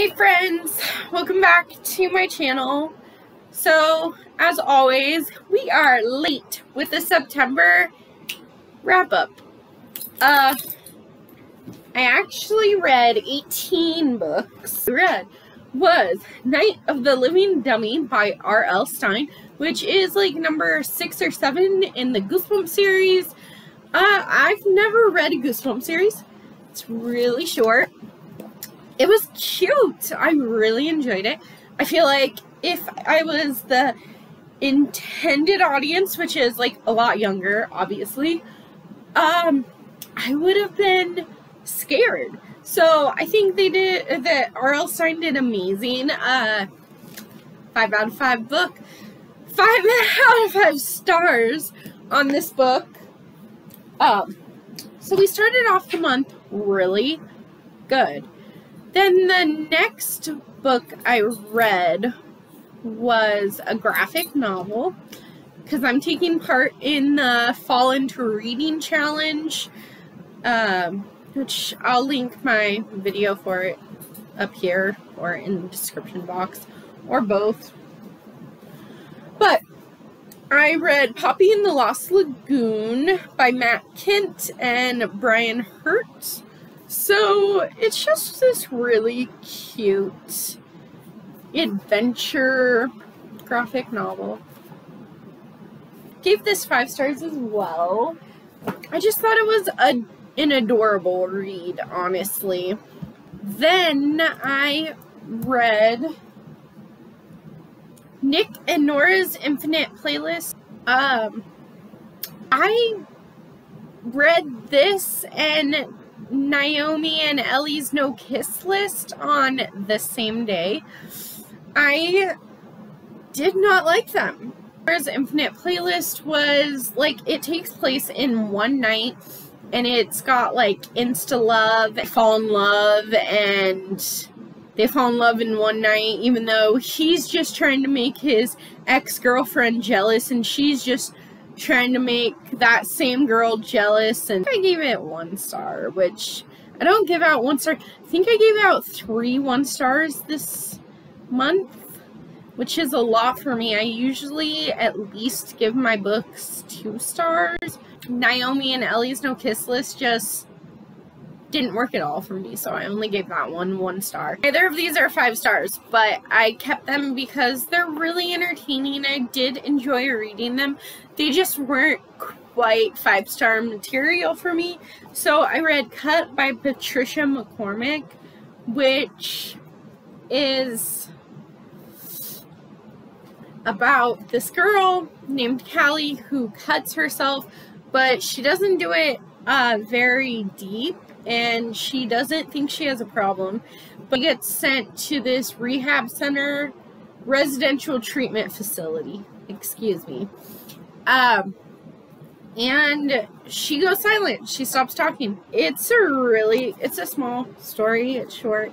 Hey friends, welcome back to my channel. So as always, we are late with the September wrap up. I actually read 18 books. I read was Night of the Living Dummy by R.L. Stein, which is like number 6 or 7 in the Goosebumps series. I've never read a Goosebumps series. It's really short. It was cute. I really enjoyed it. I feel like if I was the intended audience, which is like a lot younger, obviously, I would have been scared. So I think that R.L. Stein did amazing. 5 out of 5 book. 5 out of 5 stars on this book. So we started off the month really good. Then the next book I read was a graphic novel, because I'm taking part in the Fall into Reading Challenge, which I'll link my video for it up here or in the description box or both. But I read Poppy in the Lost Lagoon by Matt Kent and Brian Hurt. So it's just this really cute adventure graphic novel. Gave this 5 stars as well. I just thought it was an adorable read, honestly. Then I read Nick and Nora's Infinite Playlist. I read this and Naomi and Ellie's No Kiss List on the same day. I did not like them. Nora's Infinite Playlist was like, it takes place in one night and it's got like insta-love, fall in love, and they fall in love in one night, even though he's just trying to make his ex-girlfriend jealous and she's just trying to make that same girl jealous. And I gave it 1 star, which I don't give out 1 star. I think I gave out 3 1-stars this month, which is a lot for me. I usually at least give my books 2 stars. Naomi and Ellie's No Kiss List just didn't work at all for me, so I only gave that 1 1-star. Neither of these are 5 stars, but I kept them because they're really entertaining. I did enjoy reading them. They just weren't quite 5-star material for me. So I read Cut by Patricia McCormick, which is about this girl named Callie who cuts herself, but she doesn't do it very deep, and she doesn't think she has a problem, but gets sent to this rehab center, residential treatment facility, excuse me. And she goes silent. She stops talking. It's a small story. It's short.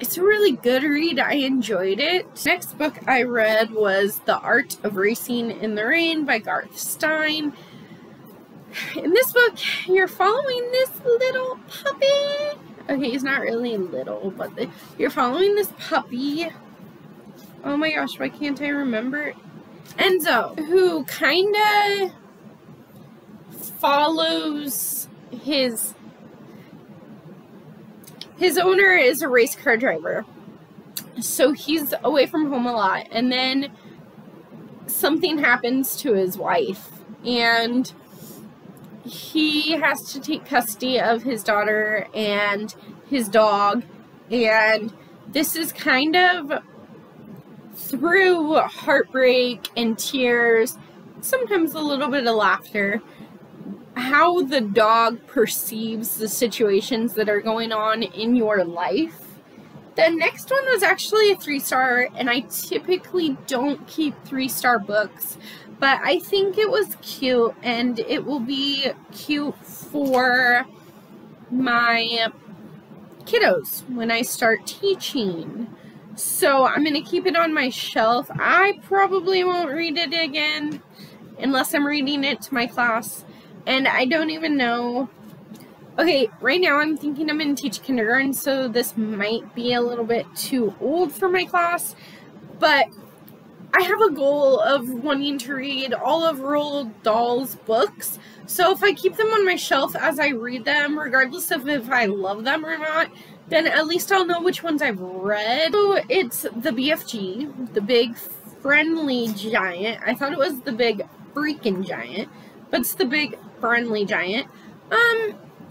It's a really good read. I enjoyed it. Next book I read was The Art of Racing in the Rain by Garth Stein. In this book, you're following this little puppy. Okay, he's not really little, but you're following this puppy. Oh my gosh, why can't I remember? Enzo, who kind of follows his owner is a race car driver. So he's away from home a lot, and then something happens to his wife, and he has to take custody of his daughter and his dog, and this is kind of through heartbreak and tears, sometimes a little bit of laughter, how the dog perceives the situations that are going on in your life. The next one was actually a 3-star, and I typically don't keep 3-star books, but I think it was cute, and it will be cute for my kiddos when I start teaching. So I'm going to keep it on my shelf. I probably won't read it again unless I'm reading it to my class. And I don't even know Okay, right now I'm thinking I'm going to teach kindergarten, so this might be a little bit too old for my class, but I have a goal of wanting to read all of Roald Dahl's books, so if I keep them on my shelf as I read them, regardless of if I love them or not, then at least I'll know which ones I've read. So it's the BFG, the Big Friendly Giant. I thought it was the Big Freaking Giant, but it's the Big Friendly Giant.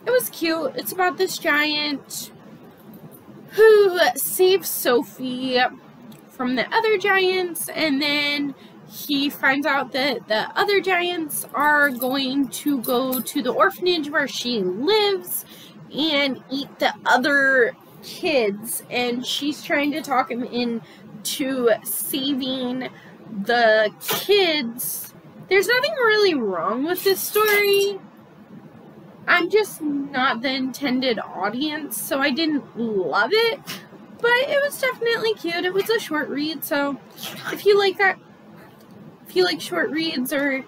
It was cute. It's about this giant who saves Sophie from the other giants, and then he finds out that the other giants are going to go to the orphanage where she lives and eat the other kids, and she's trying to talk him into saving the kids. There's nothing really wrong with this story. I'm just not the intended audience, so I didn't love it, but it was definitely cute. It was a short read, so if you like that, if you like short reads or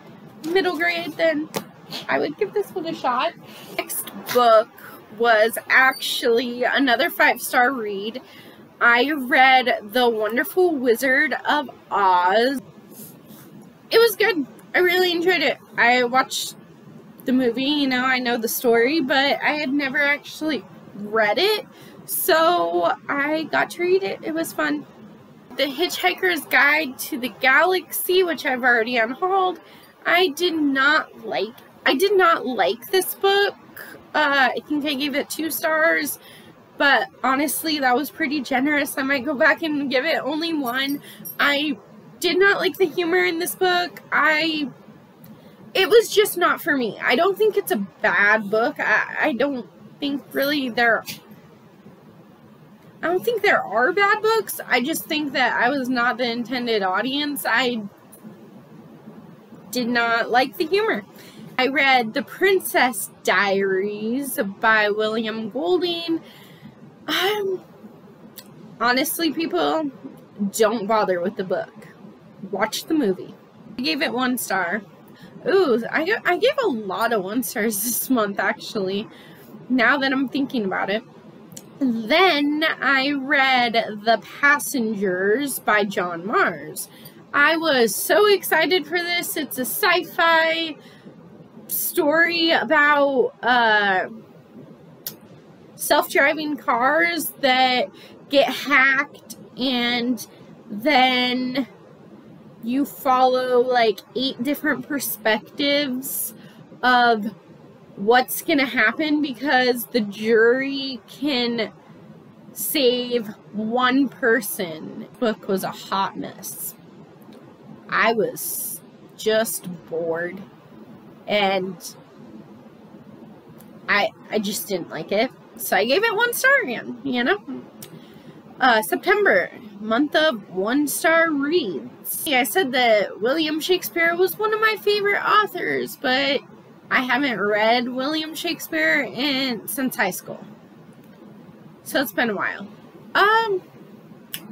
middle grade, then I would give this one a shot. Next book was actually another 5-star read. I read The Wonderful Wizard of Oz. It was good. I really enjoyed it. I watched the movie, you know, I know the story, but I had never actually read it, so I got to read it. It was fun. The Hitchhiker's Guide to the Galaxy, which I've already unhauled, I did not like this book. I think I gave it 2 stars, but honestly, that was pretty generous. I might go back and give it only 1. I did not like the humor in this book. It was just not for me. I don't think it's a bad book. I don't think really I don't think there are bad books. I just think that I was not the intended audience. I did not like the humor. I read The Princess Diaries by William Golding. Honestly, people, don't bother with the book. Watch the movie. I gave it 1 star. Ooh, I gave a lot of 1-stars this month, actually, now that I'm thinking about it. Then I read The Passengers by John Mars. I was so excited for this. It's a sci-fi story about self-driving cars that get hacked, and then you follow like 8 different perspectives of what's gonna happen, because the jury can save 1 person. The book was a hot mess. I was just bored, and I just didn't like it, so I gave it 1 star again, you know? September, month of 1-star reads. Yeah, I said that William Shakespeare was one of my favorite authors, but I haven't read William Shakespeare since high school, so it's been a while.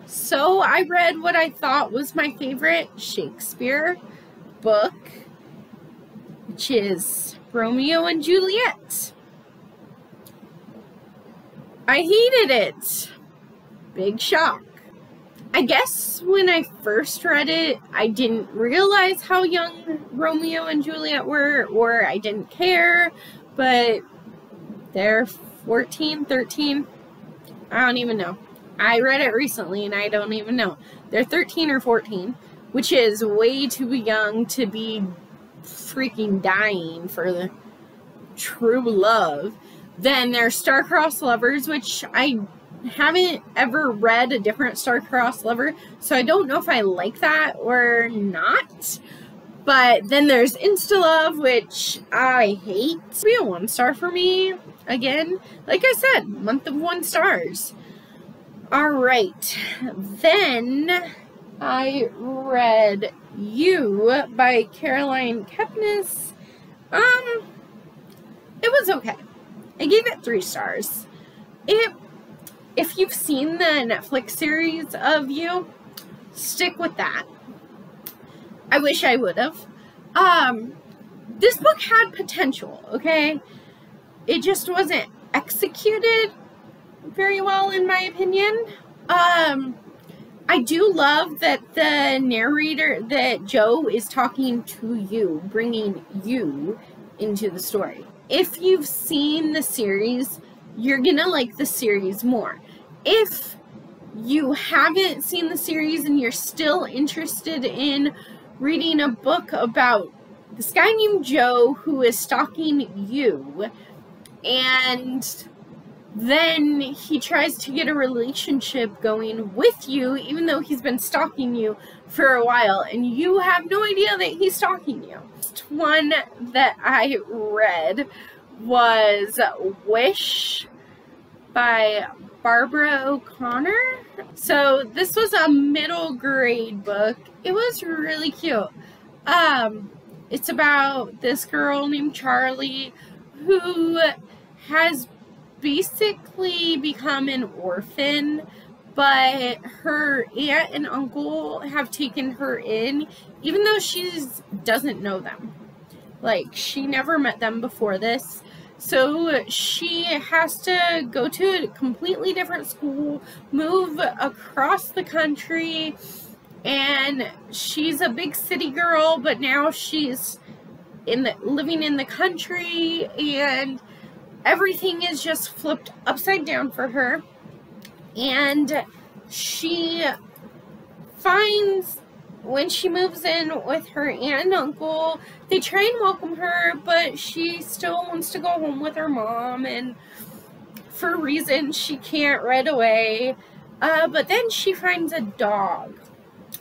So I read what I thought was my favorite Shakespeare book, which is Romeo and Juliet. I hated it. Big shock. I guess when I first read it, I didn't realize how young Romeo and Juliet were, or I didn't care, but they're 14, 13, I don't even know. I read it recently and I don't even know. They're 13 or 14, which is way too young to be freaking dying for the true love. Then they're star-crossed lovers, which I haven't ever read a different star-crossed lover, so I don't know if I like that or not. But then there's Insta-Love, which I hate. It'll be a 1-star for me again. Like I said, month of 1 stars. Alright, then I read You by Caroline Kepnes. It was okay. I gave it 3 stars. If you've seen the Netflix series of You, stick with that. I wish I would have. This book had potential, okay? it just wasn't executed very well, in my opinion. I do love that the narrator, that Joe is talking to you, bringing you into the story. If you've seen the series, you're gonna like the series more. If you haven't seen the series and you're still interested in reading a book about this guy named Joe who is stalking you, and then he tries to get a relationship going with you, even though he's been stalking you for a while, and you have no idea that he's stalking you. Next one that I read was Wish by Barbara O'Connor. So this was a middle grade book. It was really cute. It's about this girl named Charlie who has basically become an orphan, but her aunt and uncle have taken her in, even though she doesn't know them. Like, she never met them before this. So she has to go to a completely different school, move across the country, and she's a big city girl, but now she's living in the country, and everything is just flipped upside down for her. And she finds, when she moves in with her aunt and uncle, they try and welcome her, but she still wants to go home with her mom, and for reasons she can't right away. But then she finds a dog,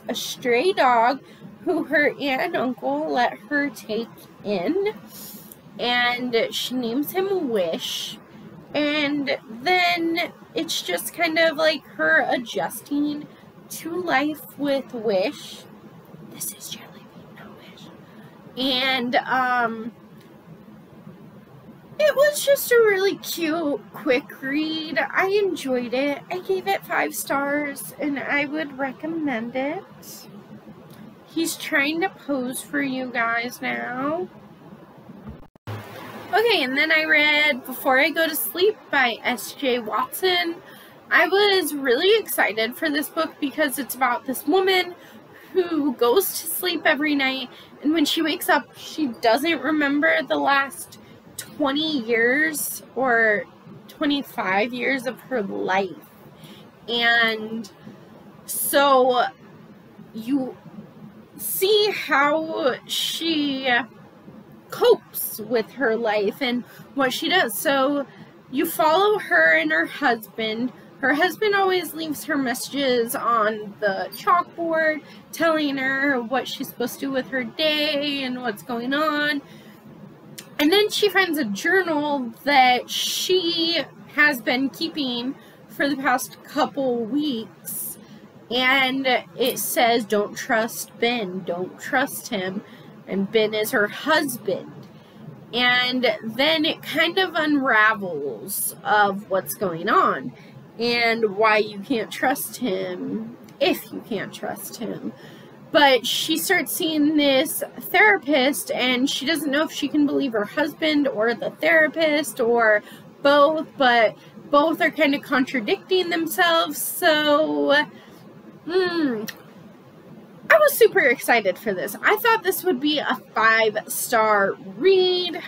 a stray dog, who her aunt and uncle let her take in. And she names him Wish, and then it's just kind of like her adjusting to life with Wish. This is Jelly Bean, not Wish. And it was just a really cute, quick read. I enjoyed it. I gave it 5 stars, and I would recommend it. He's trying to pose for you guys now. Okay, and then I read Before I Go to Sleep by SJ Watson. I was really excited for this book because it's about this woman who goes to sleep every night, and when she wakes up, she doesn't remember the last 20 years or 25 years of her life. And so you see how she copes with her life and what she does. So you follow her and her husband. Her husband always leaves her messages on the chalkboard telling her what she's supposed to do with her day and what's going on. And then she finds a journal that she has been keeping for the past couple weeks, and it says, "Don't trust Ben, don't trust him." And Ben is her husband. And then it kind of unravels of what's going on and why you can't trust him, if you can't trust him. But she starts seeing this therapist, and she doesn't know if she can believe her husband or the therapist or both, but both are kind of contradicting themselves. So, I was super excited for this. I thought this would be a 5-star read.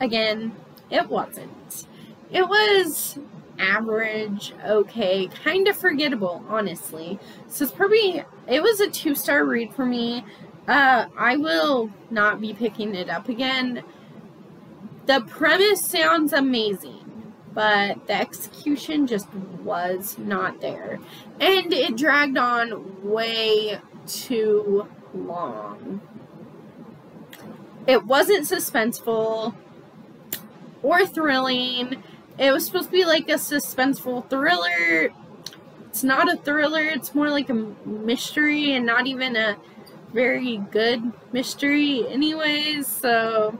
Again, it wasn't. It was average, okay, kind of forgettable, honestly. So it's probably, it was a 2-star read for me. I will not be picking it up again. The premise sounds amazing, but the execution just was not there. And it dragged on way too long. It wasn't suspenseful or thrilling. It was supposed to be like a suspenseful thriller. It's not a thriller. It's more like a mystery, and not even a very good mystery anyways. So,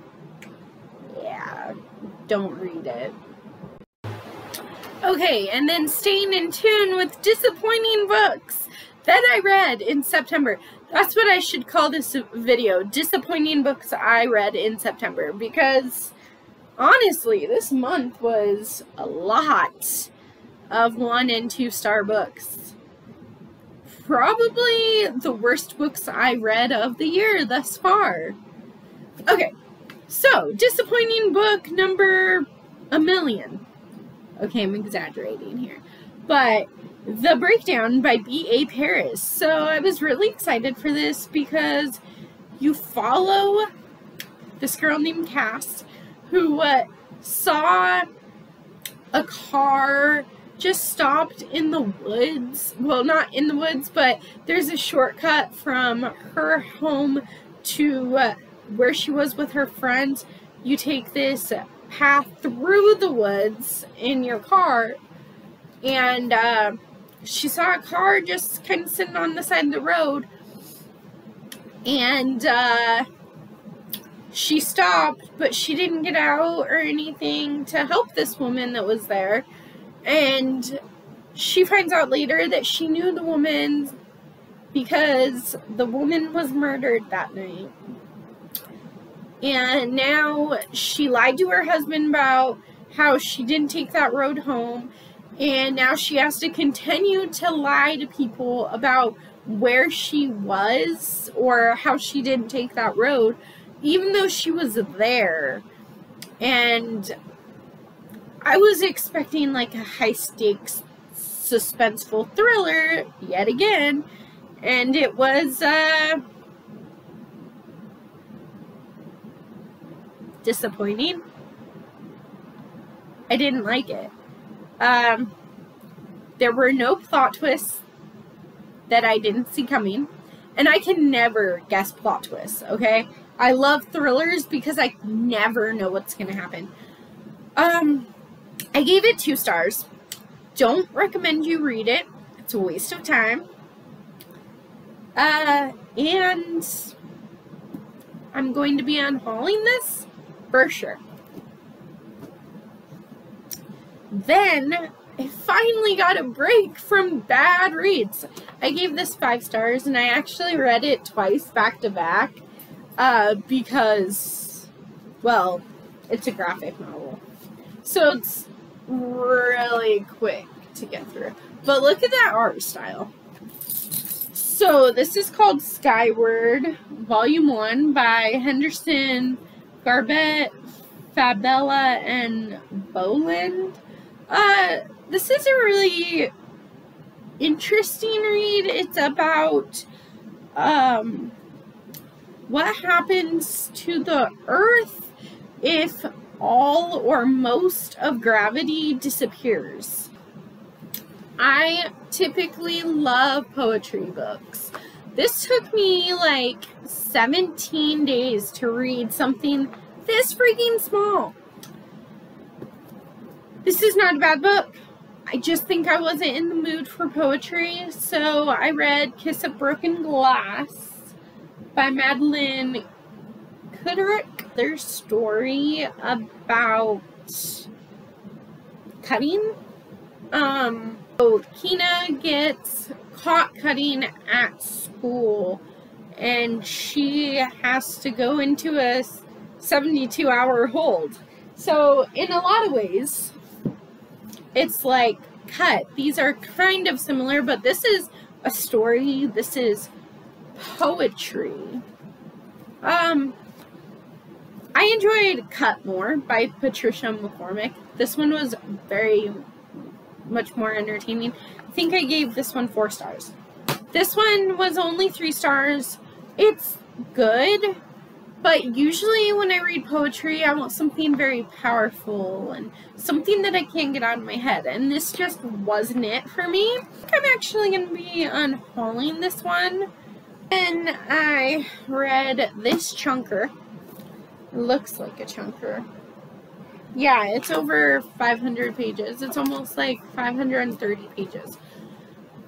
yeah, don't read it. Okay, and then staying in tune with disappointing books that I read in September. That's what I should call this video, disappointing books I read in September, because honestly, this month was a lot of 1- and 2-star books. Probably the worst books I read of the year thus far. Okay, so disappointing book number 1,000,000. Okay, I'm exaggerating here. But The Breakdown by B.A. Paris. So I was really excited for this because you follow this girl named Cass who saw a car just stopped in the woods. Well, not in the woods, but there's a shortcut from her home to where she was with her friends. You take this path through the woods in your car, and she saw a car just kind of sitting on the side of the road, and she stopped, but she didn't get out or anything to help this woman that was there. And she finds out later that she knew the woman because the woman was murdered that night. And now she lied to her husband about how she didn't take that road home. And now she has to continue to lie to people about where she was or how she didn't take that road, even though she was there. And I was expecting like a high stakes suspenseful thriller yet again, and it was disappointing. I didn't like it. There were no plot twists that I didn't see coming, and I can never guess plot twists, okay? I love thrillers because I never know what's gonna happen. I gave it 2 stars. Don't recommend you read it. It's a waste of time. And I'm going to be unhauling this for sure. Then I finally got a break from bad reads. I gave this 5 stars, and I actually read it twice back to back because, well, it's a graphic novel. So it's really quick to get through. But look at that art style. So this is called Skyward, Volume 1 by Henderson, Garbett, Fabella, and Boland. This is a really interesting read. It's about what happens to the Earth if all or most of gravity disappears. I typically love poetry books. This took me like 17 days to read something this freaking small. This is not a bad book. I just think I wasn't in the mood for poetry, so I read Kiss of Broken Glass by Madeline Kudrick. Their story about cutting. So Kina gets caught cutting at school, and she has to go into a 72-hour hold. So in a lot of ways, it's like Cut. These are kind of similar, but this is a story. This is poetry. I enjoyed Cut more by Patricia McCormick. This one was very much more entertaining. I think I gave this one 4 stars. This one was only 3 stars. It's good, but usually when I read poetry, I want something very powerful and something that I can't get out of my head, and this just wasn't it for me. I think I'm actually going to be unhauling this one. And I read this chunker. Looks like a chunker. Yeah, it's over 500 pages. It's almost like 530 pages.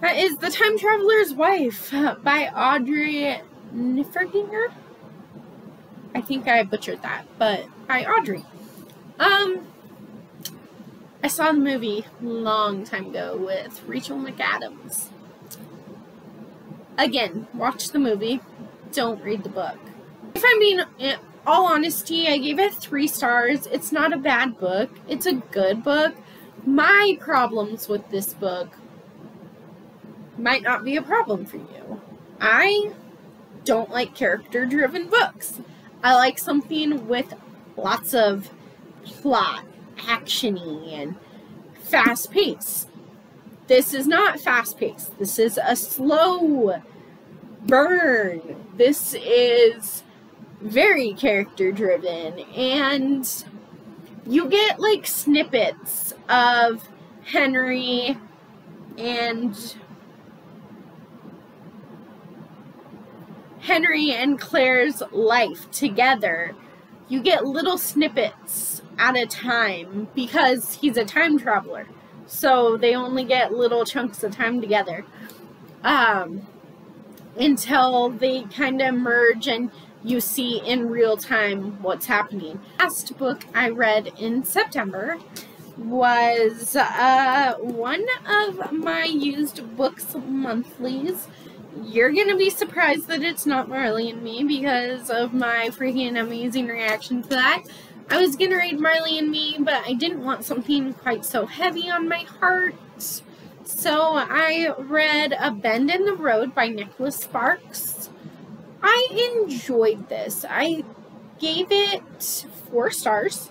That is The Time Traveler's Wife by Audrey Niffenegger. I think I butchered that, but by Audrey. I saw the movie a long time ago with Rachel McAdams. Again, watch the movie. Don't read the book. If I'm being all honesty, I gave it 3 stars. It's not a bad book. It's a good book. My problems with this book might not be a problem for you. I don't like character-driven books. I like something with lots of plot, action-y, and fast pace. This is not fast pace. This is a slow burn. This is very character-driven, and you get, like, snippets of Henry and Claire's life together. You get little snippets at a time because he's a time traveler. So they only get little chunks of time together until they kind of merge and you see in real time what's happening. Last book I read in September was one of my used books monthlies. You're going to be surprised that it's not Marley and Me because of my freaking amazing reaction to that. I was going to read Marley and Me, but I didn't want something quite so heavy on my heart. So I read A Bend in the Road by Nicholas Sparks. I enjoyed this. I gave it 4 stars.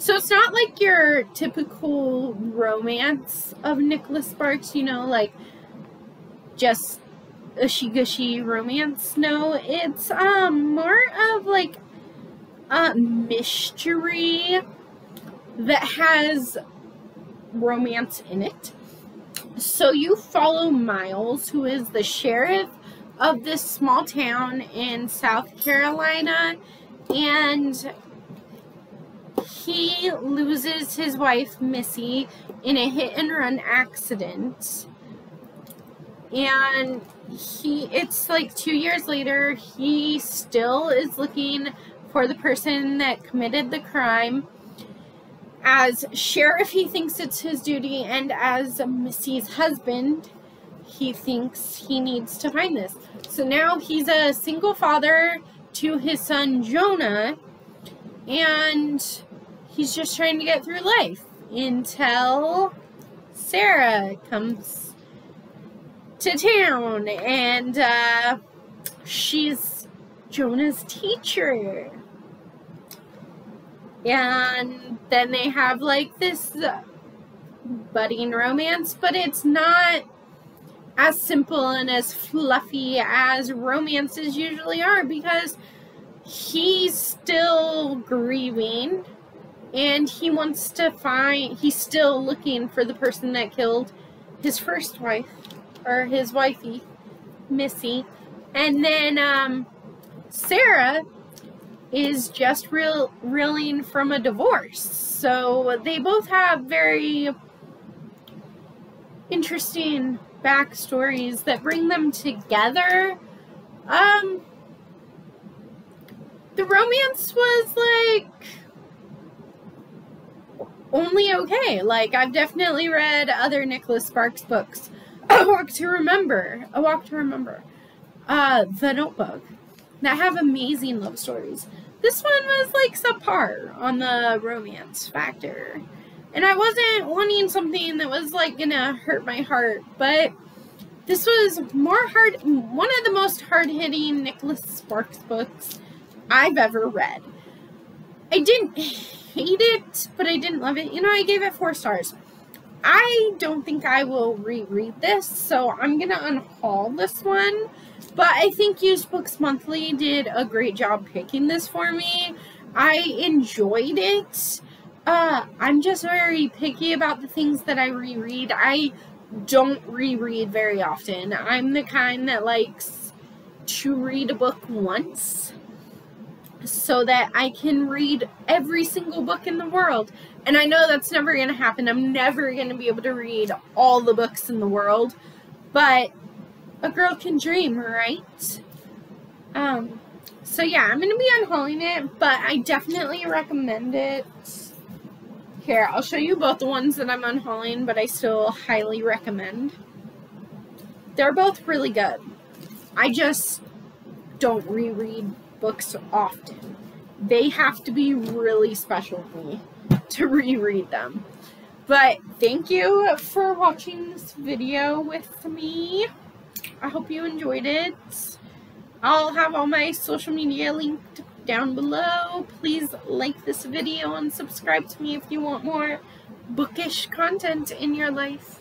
So it's not like your typical romance of Nicholas Sparks, you know, like just ushy-gushy romance. No, it's more of like a mystery that has romance in it. So you follow Miles, who is the sheriff of this small town in South Carolina, and he loses his wife, Missy, in a hit-and-run accident. And it's like 2 years later, he still is looking for the person that committed the crime. As sheriff, he thinks it's his duty, and as Missy's husband, he thinks he needs to find this. So now he's a single father to his son, Jonah, and he's just trying to get through life until Sarah comes to town, and she's Jonah's teacher. And then they have like this budding romance, but it's not as simple and as fluffy as romances usually are because he's still grieving. And he wants to find, he's still looking for the person that killed his first wife, or his wifey, Missy. And then Sarah is just reeling from a divorce. So they both have very interesting backstories that bring them together. The romance was like only okay. Like, I've definitely read other Nicholas Sparks books. A Walk to Remember. The Notebook. That have amazing love stories. This one was, like, subpar on the romance factor. And I wasn't wanting something that was, like, gonna hurt my heart. But this was one of the most hard-hitting Nicholas Sparks books I've ever read. I didn't hate it, but I didn't love it. You know, I gave it 4 stars. I don't think I will reread this, so I'm going to unhaul this one. But I think Used Books Monthly did a great job picking this for me. I enjoyed it. I'm just very picky about the things that I reread. I don't reread very often. I'm the kind that likes to read a book once, so that I can read every single book in the world. And I know that's never going to happen. I'm never going to be able to read all the books in the world. But a girl can dream, right? So yeah, I'm going to be unhauling it, but I definitely recommend it. Here, I'll show you both the ones that I'm unhauling, but I still highly recommend. They're both really good. I just don't reread books often. They have to be really special to me to reread them. But thank you for watching this video with me. I hope you enjoyed it. I'll have all my social media linked down below. Please like this video and subscribe to me if you want more bookish content in your life.